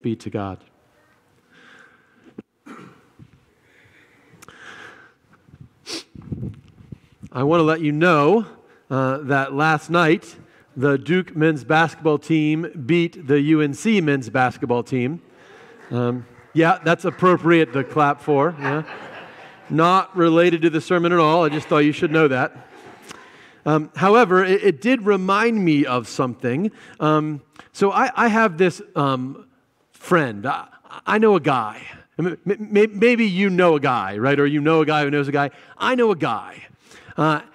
be to God. I want to let you know that last night the Duke men's basketball team beat the UNC men's basketball team. Yeah, that's appropriate to clap for. Yeah. Not related to the sermon at all. I just thought you should know that. However, it did remind me of something. So I have this friend. I know a guy. Maybe you know a guy, right? Or you know a guy who knows a guy. I know a guy.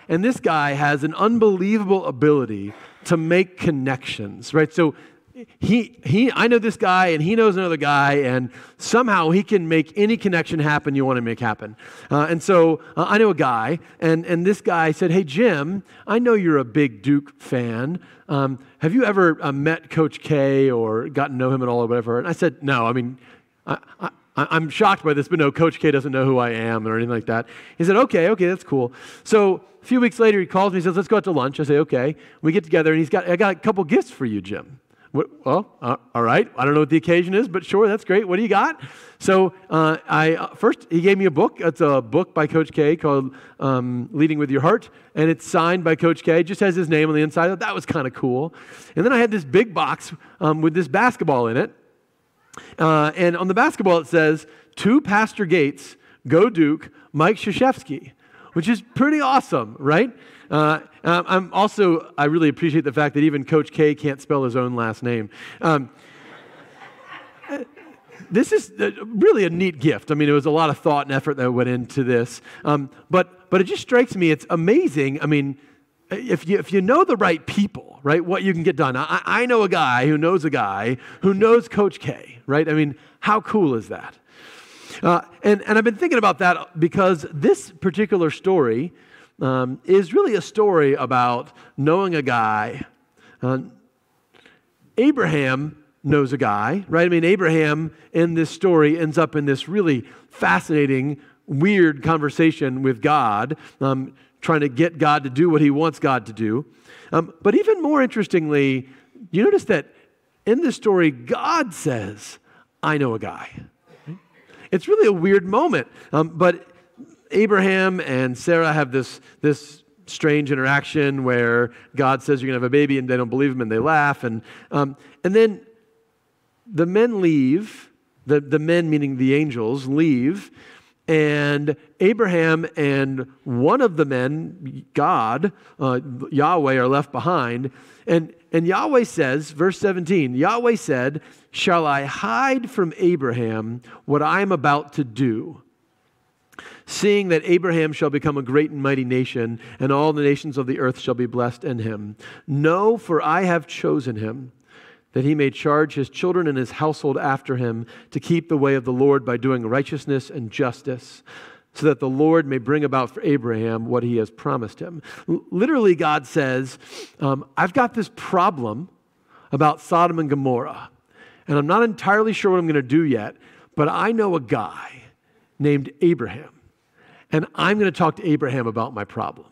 And this guy has an unbelievable ability to make connections, right? So I know this guy, and he knows another guy, and somehow he can make any connection happen you want to make happen. And so I know a guy, and this guy said, "Hey, Jim, I know you're a big Duke fan. Have you ever met Coach K or gotten to know him at all or whatever?" And I said, "No, I mean, I'm shocked by this, but no, Coach K doesn't know who I am or anything like that." He said, okay, that's cool. So a few weeks later, he calls me, he says, "Let's go out to lunch." I say, okay. We get together, and I got a couple gifts for you, Jim. Well, all right. I don't know what the occasion is, but sure, that's great. What do you got? So first, he gave me a book. It's a book by Coach K called Leading With Your Heart, and it's signed by Coach K. It just has his name on the inside. I thought that was kind of cool. And then I had this big box with this basketball in it. And on the basketball, it says, "To Pastor Gates, Go Duke, Mike Krzyzewski," which is pretty awesome, right? I really appreciate the fact that even Coach K can't spell his own last name. This is really a neat gift. I mean, it was a lot of thought and effort that went into this. But it just strikes me, it's amazing. I mean, if you know the right people, right, what you can get done. I know a guy who knows Coach K, right? I mean, how cool is that? And I've been thinking about that because this particular story is really a story about knowing a guy. Abraham knows a guy, right? I mean, Abraham in this story ends up in this really fascinating, weird conversation with God, trying to get God to do what he wants God to do. But even more interestingly, you notice that in this story, God says, "I know a guy." It's really a weird moment, but Abraham and Sarah have this strange interaction where God says you're going to have a baby, and they don't believe him, and they laugh, and then the men leave, the men meaning the angels leave, and Abraham and one of the men, God, Yahweh, are left behind, and Yahweh says, verse 17, Yahweh said, "Shall I hide from Abraham what I am about to do? Seeing that Abraham shall become a great and mighty nation, and all the nations of the earth shall be blessed in him. No, for I have chosen him, that he may charge his children and his household after him to keep the way of the Lord by doing righteousness and justice, so that the Lord may bring about for Abraham what he has promised him." Literally, God says, I've got this problem about Sodom and Gomorrah, and I'm not entirely sure what I'm going to do yet, but I know a guy named Abraham, and I'm going to talk to Abraham about my problem.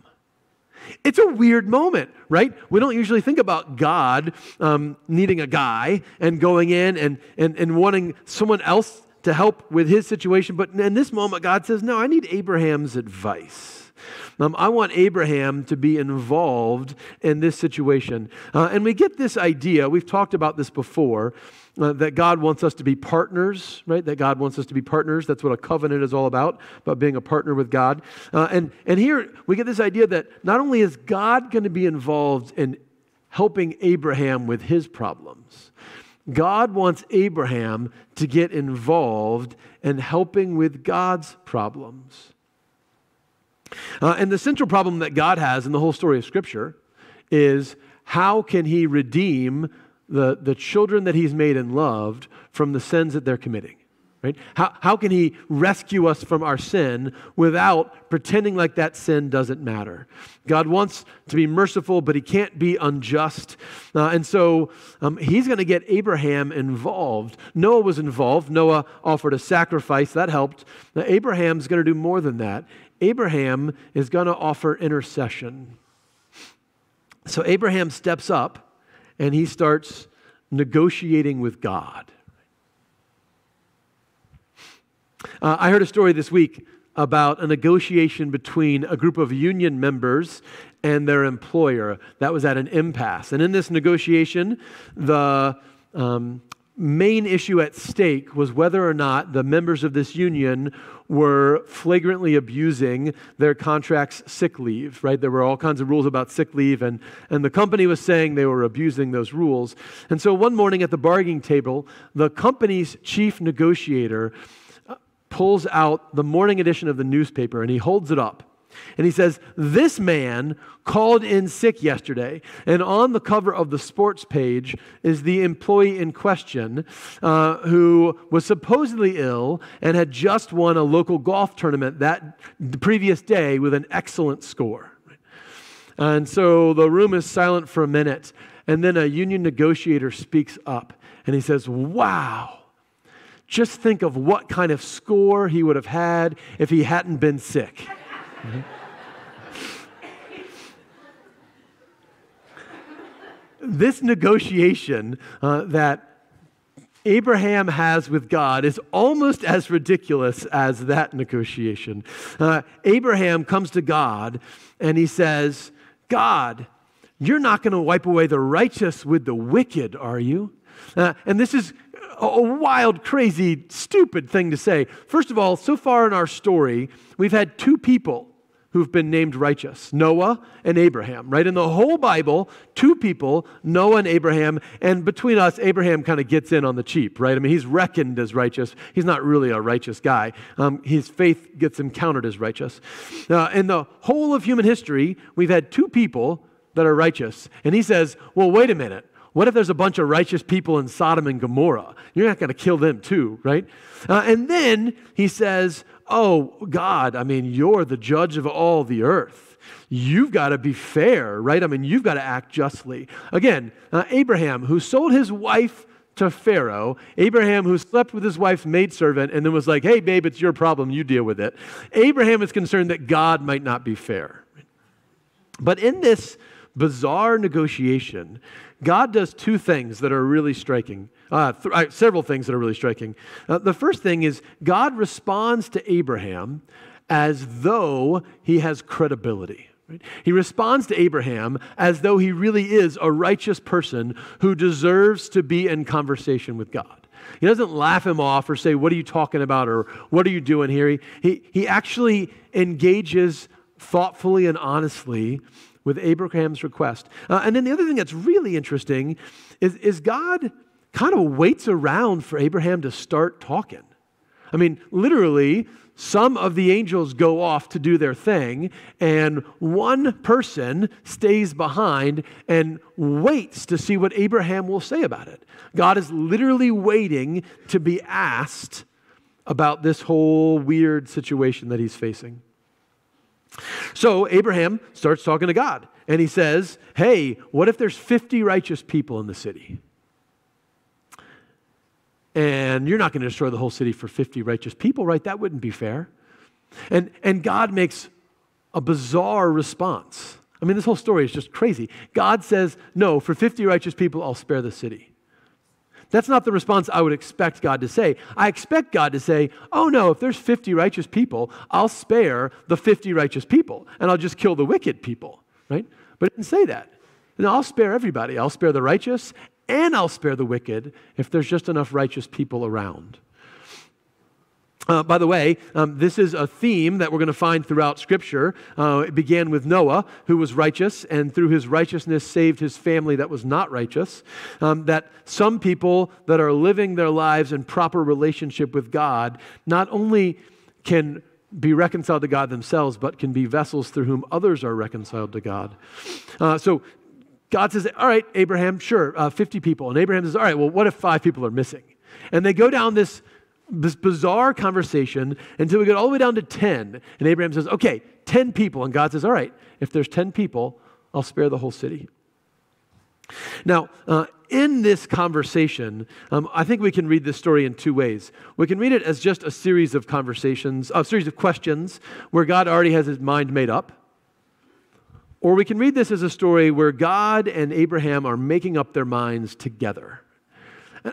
It's a weird moment, right? We don't usually think about God needing a guy and going in and wanting someone else to help with his situation. But in this moment, God says, no, I need Abraham's advice. I want Abraham to be involved in this situation. And we get this idea, we've talked about this before, that God wants us to be partners, right? That God wants us to be partners. That's what a covenant is all about being a partner with God. And here we get this idea that not only is God going to be involved in helping Abraham with his problems, God wants Abraham to get involved in helping with God's problems. And the central problem that God has in the whole story of Scripture is how can he redeem the children that he's made and loved from the sins that they're committing, right? How can he rescue us from our sin without pretending like that sin doesn't matter? God wants to be merciful, but he can't be unjust. And so he's going to get Abraham involved. Noah was involved. Noah offered a sacrifice. That helped. Now, Abraham's going to do more than that. Abraham is going to offer intercession. So Abraham steps up, and he starts negotiating with God. I heard a story this week about a negotiation between a group of union members and their employer that was at an impasse. And in this negotiation, the main issue at stake was whether or not the members of this union were flagrantly abusing their contract's sick leave, right? There were all kinds of rules about sick leave, and the company was saying they were abusing those rules. And so one morning at the bargaining table, the company's chief negotiator pulls out the morning edition of the newspaper, and he holds it up. And he says, "This man called in sick yesterday," and on the cover of the sports page is the employee in question who was supposedly ill and had just won a local golf tournament the previous day with an excellent score. And so the room is silent for a minute, and then a union negotiator speaks up, and he says, "Wow, just think of what kind of score he would have had if he hadn't been sick." This negotiation that Abraham has with God is almost as ridiculous as that negotiation. Abraham comes to God and he says, "God, you're not going to wipe away the righteous with the wicked, are you?" And this is a wild, crazy, stupid thing to say. First of all, so far in our story, we've had two people who've been named righteous, Noah and Abraham, right? In the whole Bible, two people, Noah and Abraham, and between us, Abraham kind of gets in on the cheap, right? I mean, he's reckoned as righteous. He's not really a righteous guy. His faith gets him counted as righteous. In the whole of human history, we've had two people that are righteous, and he says, well, wait a minute. What if there's a bunch of righteous people in Sodom and Gomorrah? You're not going to kill them too, right? And then he says, "Oh, God, I mean, you're the judge of all the earth. You've got to be fair, right? I mean, you've got to act justly." Again, Abraham, who sold his wife to Pharaoh, Abraham, who slept with his wife's maidservant and then was like, "Hey, babe, it's your problem. You deal with it." Abraham is concerned that God might not be fair. But in this bizarre negotiation, God does two things that are really striking, several things that are really striking. The first thing is God responds to Abraham as though he has credibility. Right? He responds to Abraham as though he really is a righteous person who deserves to be in conversation with God. He doesn't laugh him off or say, "What are you talking about?" or "What are you doing here?" He actually engages thoughtfully and honestly with Abraham's request. And then the other thing that's really interesting is God kind of waits around for Abraham to start talking. I mean, literally, some of the angels go off to do their thing, and one person stays behind and waits to see what Abraham will say about it. God is literally waiting to be asked about this whole weird situation that he's facing. So Abraham starts talking to God, and he says, "Hey, what if there's 50 righteous people in the city? And you're not going to destroy the whole city for 50 righteous people, right? That wouldn't be fair." And God makes a bizarre response. I mean, this whole story is just crazy. God says, "No, for 50 righteous people, I'll spare the city." That's not the response I would expect God to say. I expect God to say, "Oh no, if there's 50 righteous people, I'll spare the 50 righteous people, and I'll just kill the wicked people," right? But it didn't say that. And I'll spare everybody. I'll spare the righteous, and I'll spare the wicked if there's just enough righteous people around. By the way, this is a theme that we're going to find throughout Scripture. It began with Noah, who was righteous, and through his righteousness saved his family that was not righteous. That some people that are living their lives in proper relationship with God not only can be reconciled to God themselves, but can be vessels through whom others are reconciled to God. So God says, "All right, Abraham, sure, 50 people." And Abraham says, "All right, well, what if 5 people are missing?" And they go down this bizarre conversation until we get all the way down to 10. And Abraham says, "Okay, 10 people." And God says, "All right, if there's 10 people, I'll spare the whole city." Now, in this conversation, I think we can read this story in two ways. We can read it as just a series of conversations, a series of questions where God already has his mind made up. Or we can read this as a story where God and Abraham are making up their minds together.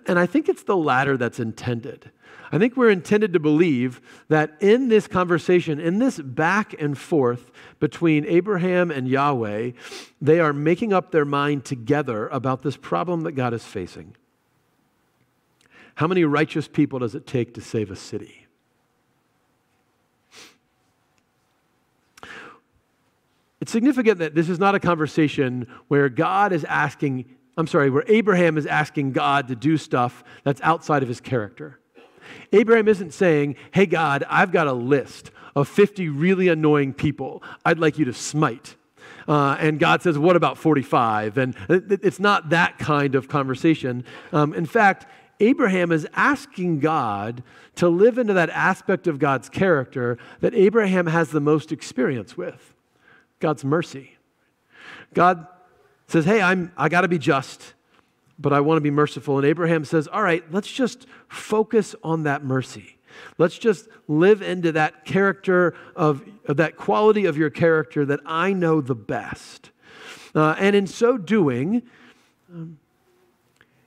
And I think it's the latter that's intended. I think we're intended to believe that in this conversation, in this back and forth between Abraham and Yahweh, they are making up their mind together about this problem that God is facing. How many righteous people does it take to save a city? It's significant that this is not a conversation where God is asking, where Abraham is asking God to do stuff that's outside of his character. Abraham isn't saying, hey, God, I've got a list of 50 really annoying people I'd like you to smite. And God says, what about 45? And it's not that kind of conversation. In fact, Abraham is asking God to live into that aspect of God's character that Abraham has the most experience with, God's mercy. God says, hey, I got to be just, but I want to be merciful. And Abraham says, all right, let's just focus on that mercy. Let's just live into that character of that quality of your character that I know the best. And in so doing,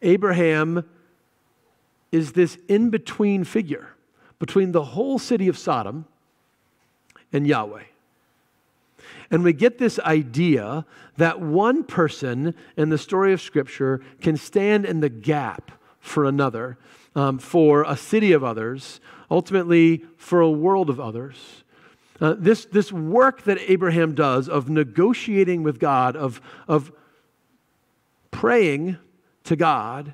Abraham is this in-between figure between the whole city of Sodom and Yahweh. And we get this idea that one person in the story of Scripture can stand in the gap for another, for a city of others, ultimately for a world of others. This work that Abraham does of negotiating with God, of praying to God,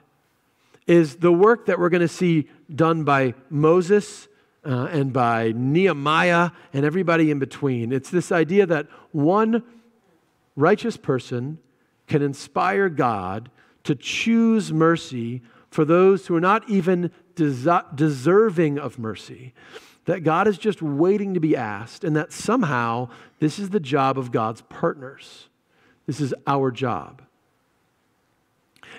is the work that we're going to see done by Moses and by Nehemiah and everybody in between. It's this idea that one righteous person can inspire God to choose mercy for those who are not even deserving of mercy, that God is just waiting to be asked, and that somehow this is the job of God's partners. This is our job.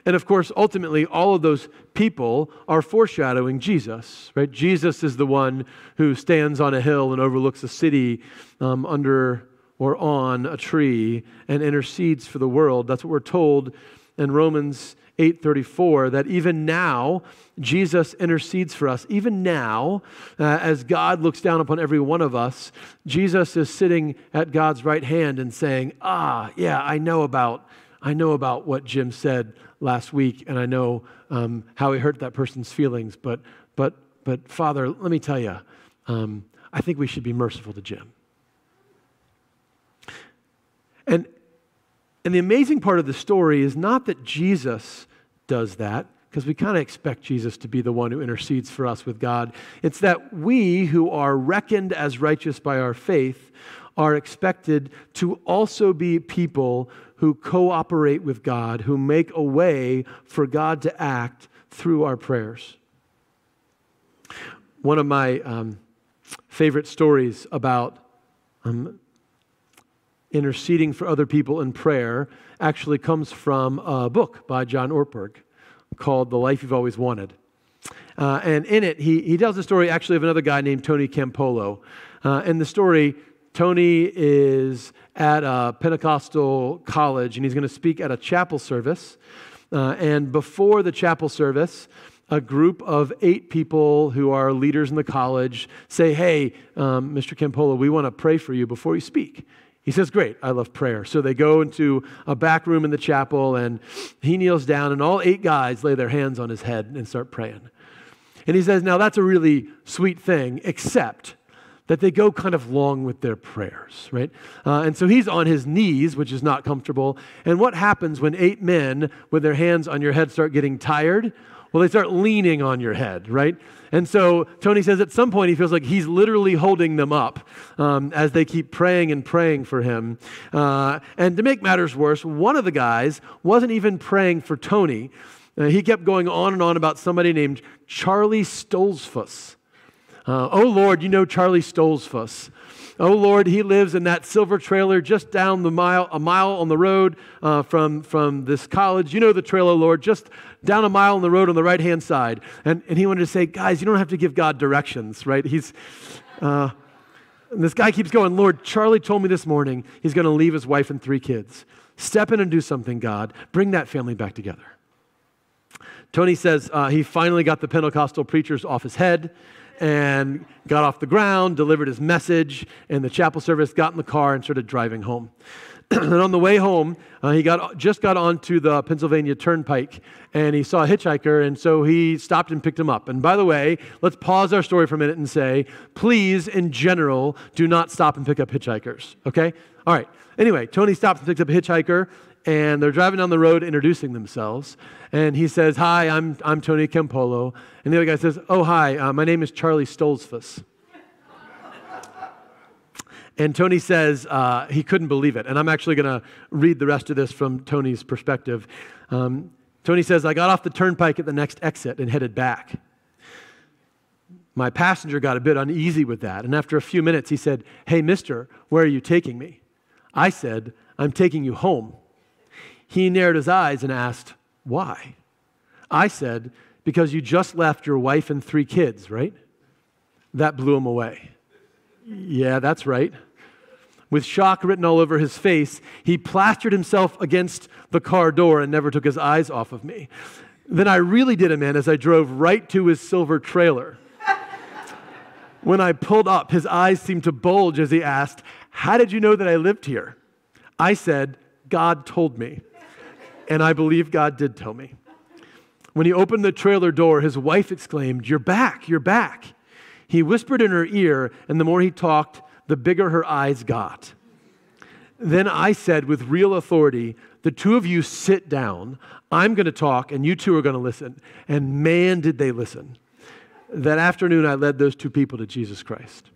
And of course, ultimately, all of those people are foreshadowing Jesus, right? Jesus is the one who stands on a hill and overlooks a city under or on a tree and intercedes for the world. That's what we're told in Romans 8:34, that even now, Jesus intercedes for us. Even now, as God looks down upon every one of us, Jesus is sitting at God's right hand and saying, I know about what Jim said last week, and I know how he hurt that person's feelings, but Father, let me tell you, I think we should be merciful to Jim. And the amazing part of the story is not that Jesus does that, because we kind of expect Jesus to be the one who intercedes for us with God. It's that we who are reckoned as righteous by our faith are expected to also be people who cooperate with God, who make a way for God to act through our prayers. One of my favorite stories about interceding for other people in prayer actually comes from a book by John Ortberg called The Life You've Always Wanted. And in it, he tells the story actually of another guy named Tony Campolo. And the story, Tony is at a Pentecostal college, and he's going to speak at a chapel service. And before the chapel service, a group of 8 people who are leaders in the college say, hey, Mr. Campolo, we want to pray for you before you speak. He says, great, I love prayer. So they go into a back room in the chapel, and he kneels down, and all 8 guys lay their hands on his head and start praying. And he says, now that's a really sweet thing, except that they go kind of long with their prayers, right? And so he's on his knees, which is not comfortable. And what happens when 8 men with their hands on your head start getting tired? Well, they start leaning on your head, right? And so Tony says at some point he feels like he's literally holding them up as they keep praying and praying for him. And to make matters worse, one of the guys wasn't even praying for Tony. He kept going on and on about somebody named Charlie Stoltzfus. Oh, Lord, you know Charlie Stoltzfus. Oh, Lord, he lives in that silver trailer just down a mile on the road from this college. You know the trailer, Lord, just down a mile on the road on the right-hand side. And he wanted to say, guys, you don't have to give God directions, right? And this guy keeps going, Lord, Charlie told me this morning he's going to leave his wife and 3 kids. Step in and do something, God. Bring that family back together. Tony says he finally got the Pentecostal preachers off his head and got off the ground, delivered his message in the chapel service, got in the car and started driving home. And on the way home, he just got onto the Pennsylvania Turnpike, and he saw a hitchhiker, and so he stopped and picked him up. And by the way, let's pause our story for a minute and say, please, in general, do not stop and pick up hitchhikers, okay? All right. Anyway, Tony stops and picks up a hitchhiker, and they're driving down the road introducing themselves. And he says, hi, I'm Tony Campolo. And the other guy says, oh, hi, my name is Charlie Stoltzfus. And Tony says he couldn't believe it. And I'm actually going to read the rest of this from Tony's perspective. Tony says, I got off the turnpike at the next exit and headed back. My passenger got a bit uneasy with that. And after a few minutes, he said, hey, mister, where are you taking me? I said, I'm taking you home. He narrowed his eyes and asked, why? I said, because you just left your wife and 3 kids, right? That blew him away. Yeah, that's right. With shock written all over his face, he plastered himself against the car door and never took his eyes off of me. Then I really did him in as I drove right to his silver trailer. When I pulled up, his eyes seemed to bulge as he asked, how did you know that I lived here? I said, God told me. And I believe God did tell me. When he opened the trailer door, his wife exclaimed, you're back, you're back. He whispered in her ear, and the more he talked, the bigger her eyes got. Then I said with real authority, the two of you sit down. I'm going to talk, and you two are going to listen. And man, did they listen. That afternoon, I led those 2 people to Jesus Christ.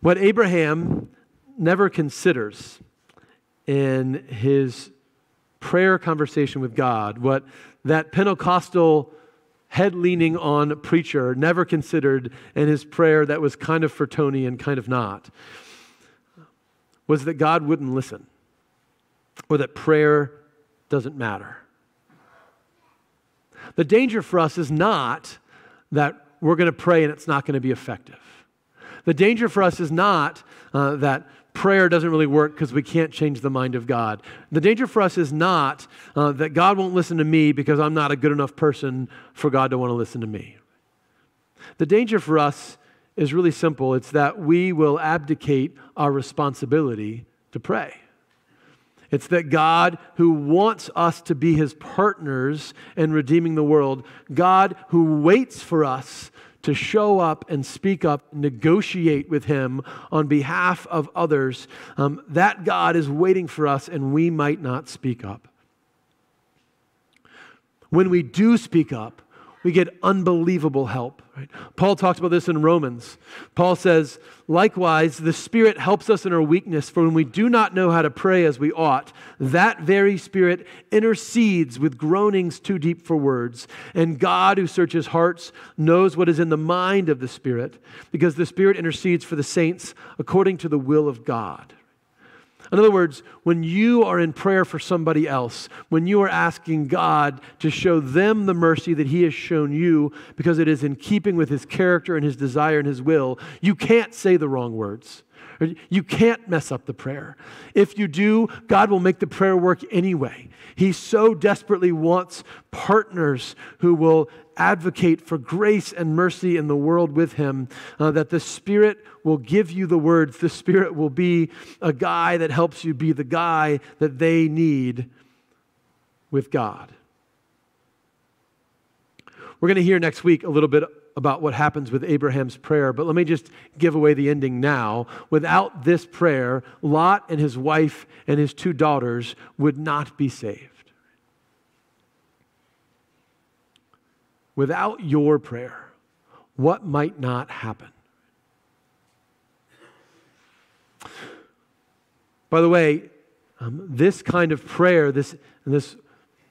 What Abraham never considers in his prayer conversation with God, what that Pentecostal head-leaning on preacher never considered in his prayer that was kind of for Tony and kind of not, was that God wouldn't listen, or that prayer doesn't matter. The danger for us is not that we're going to pray and it's not going to be effective. The danger for us is not that prayer doesn't really work because we can't change the mind of God. The danger for us is not that God won't listen to me because I'm not a good enough person for God to want to listen to me. The danger for us is really simple. It's that we will abdicate our responsibility to pray. It's that God, who wants us to be his partners in redeeming the world, God who waits for us to show up and speak up, negotiate with him on behalf of others, that God is waiting for us, and we might not speak up. When we do speak up, we get unbelievable help. Right? Paul talks about this in Romans. Paul says, likewise, the Spirit helps us in our weakness, for when we do not know how to pray as we ought, that very Spirit intercedes with groanings too deep for words. And God, who searches hearts, knows what is in the mind of the Spirit, because the Spirit intercedes for the saints according to the will of God. In other words, when you are in prayer for somebody else, when you are asking God to show them the mercy that he has shown you because it is in keeping with his character and his desire and his will, you can't say the wrong words. You can't mess up the prayer. If you do, God will make the prayer work anyway. He so desperately wants partners who will advocate for grace and mercy in the world with him, that the Spirit will give you the words. The Spirit will be a guy that helps you be the guy that they need with God. We're going to hear next week a little bit about what happens with Abraham's prayer, but let me just give away the ending now. Without this prayer, Lot and his wife and his 2 daughters would not be saved. Without your prayer, what might not happen? By the way, this kind of prayer, this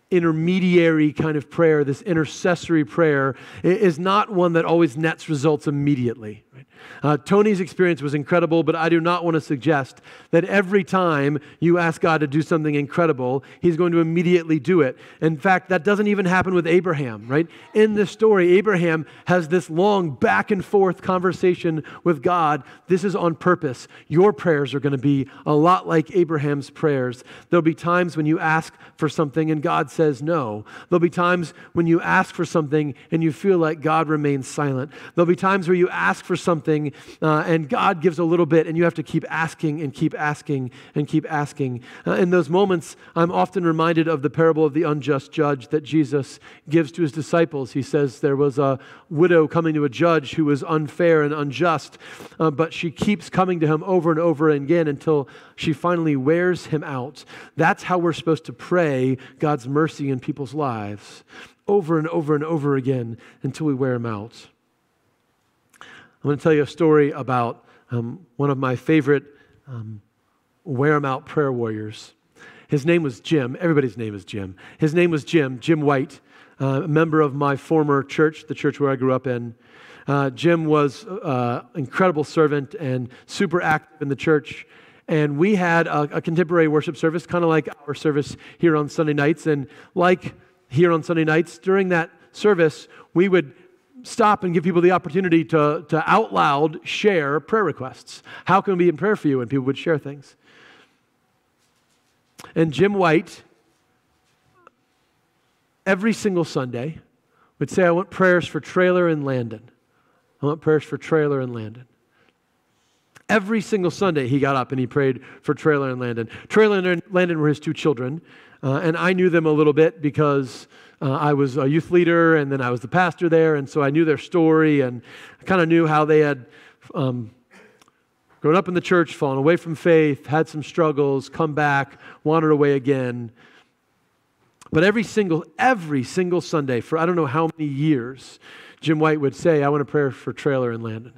intermediary kind of prayer, this intercessory prayer, is not one that always nets results immediately. Right? Tony's experience was incredible, but I do not want to suggest that every time you ask God to do something incredible, He's going to immediately do it. In fact, that doesn't even happen with Abraham, right? In this story, Abraham has this long back and forth conversation with God. This is on purpose. Your prayers are going to be a lot like Abraham's prayers. There'll be times when you ask for something and God says no. There'll be times when you ask for something and you feel like God remains silent. There'll be times where you ask for something and God gives a little bit and you have to keep asking and keep asking and keep asking. In those moments, I'm often reminded of the parable of the unjust judge that Jesus gives to His disciples. He says there was a widow coming to a judge who was unfair and unjust, but she keeps coming to him over and over again until she finally wears him out. That's how we're supposed to pray God's mercy in people's lives, over and over and over again until we wear them out. I'm going to tell you a story about one of my favorite wear them out prayer warriors. His name was Jim. Everybody's name is Jim. His name was Jim, Jim White, a member of my former church, the church where I grew up in. Jim was an incredible servant and super active in the church. And we had a contemporary worship service, kind of like our service here on Sunday nights. And like here on Sunday nights, during that service, we would stop and give people the opportunity to out loud share prayer requests. How can we be in prayer for you? And people would share things. And Jim White, every single Sunday, would say, I want prayers for Traylor and Landon. I want prayers for Traylor and Landon. Every single Sunday, he got up and he prayed for Traylor and Landon. Traylor and Landon were his two children, and I knew them a little bit because I was a youth leader, and then I was the pastor there, and so I knew their story, and I kind of knew how they had grown up in the church, fallen away from faith, had some struggles, come back, wandered away again. But every single Sunday, for I don't know how many years, Jim White would say, I want a prayer for Traylor and Landon.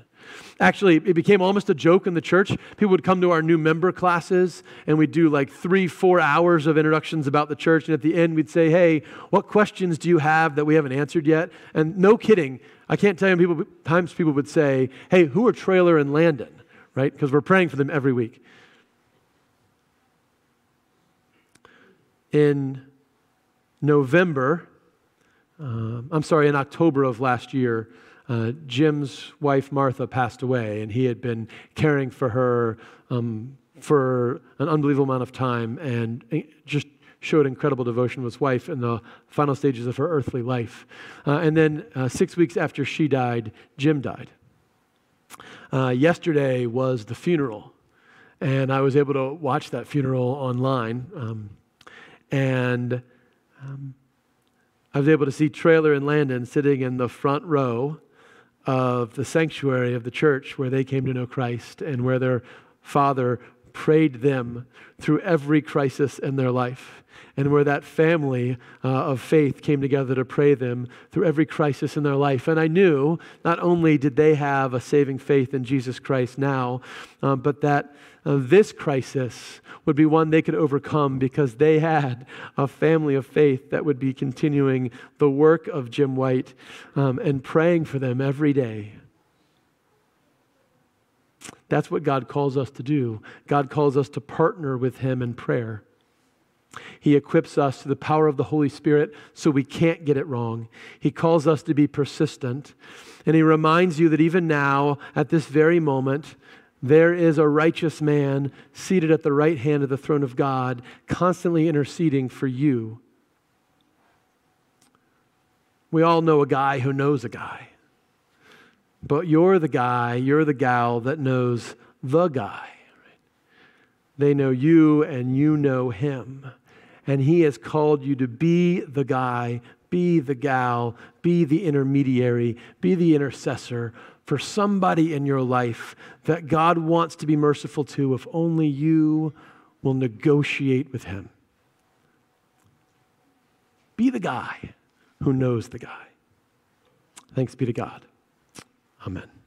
Actually, it became almost a joke in the church. People would come to our new member classes, and we'd do like 3-4 hours of introductions about the church, and at the end we'd say, hey, what questions do you have that we haven't answered yet? And no kidding, I can't tell you times people would say, hey, who are Traylor and Landon, right? Because we're praying for them every week. In October of last year, Jim's wife, Martha, passed away, and he had been caring for her for an unbelievable amount of time and just showed incredible devotion to his wife in the final stages of her earthly life. And then 6 weeks after she died, Jim died. Yesterday was the funeral, and I was able to watch that funeral online, and I was able to see Traylor and Landon sitting in the front row of the sanctuary of the church where they came to know Christ and where their father prayed them through every crisis in their life, and where that family of faith came together to pray them through every crisis in their life. And I knew not only did they have a saving faith in Jesus Christ now, but that this crisis would be one they could overcome because they had a family of faith that would be continuing the work of Jim White and praying for them every day. That's what God calls us to do. God calls us to partner with Him in prayer. He equips us through the power of the Holy Spirit so we can't get it wrong. He calls us to be persistent. And He reminds you that even now, at this very moment, there is a righteous man seated at the right hand of the throne of God, constantly interceding for you. We all know a guy who knows a guy. But you're the guy, you're the gal that knows the guy. Right? They know you and you know him. And He has called you to be the guy, be the gal, be the intermediary, be the intercessor for somebody in your life that God wants to be merciful to if only you will negotiate with Him. Be the guy who knows the guy. Thanks be to God. Amen.